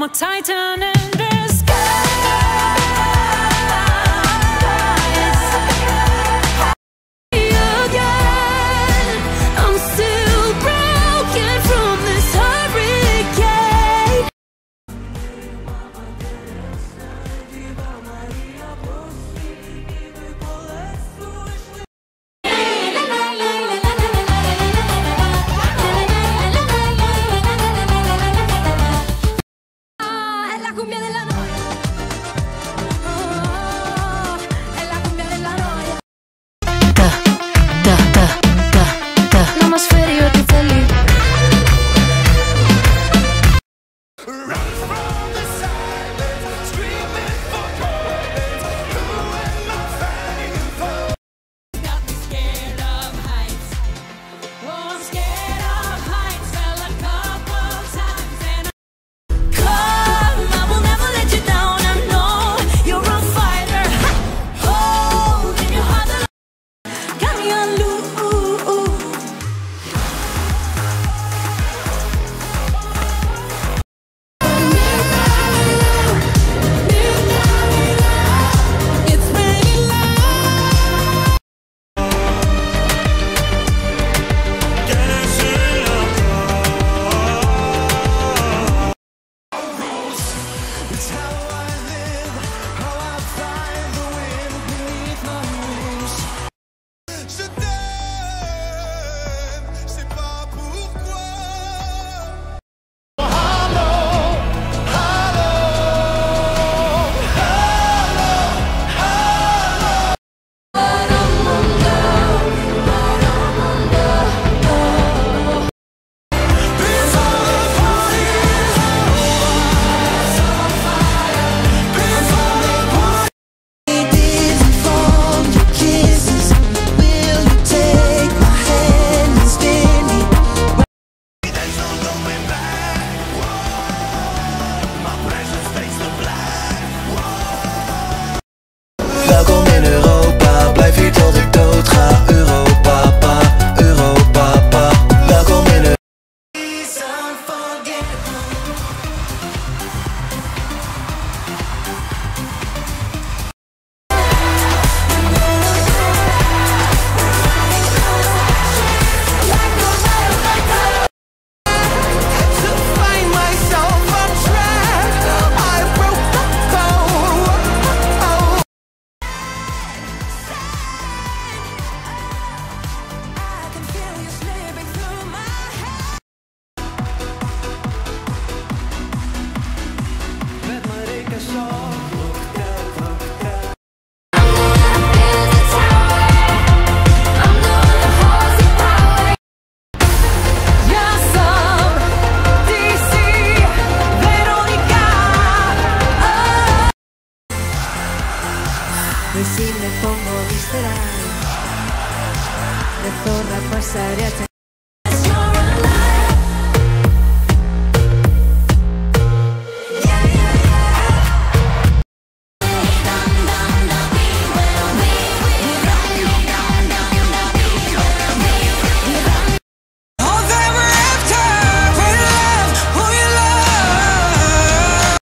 I'm a Titan in the sky. Again, I'm still broken from this hurricane. Y si me pongo visceral, de forma pasaré a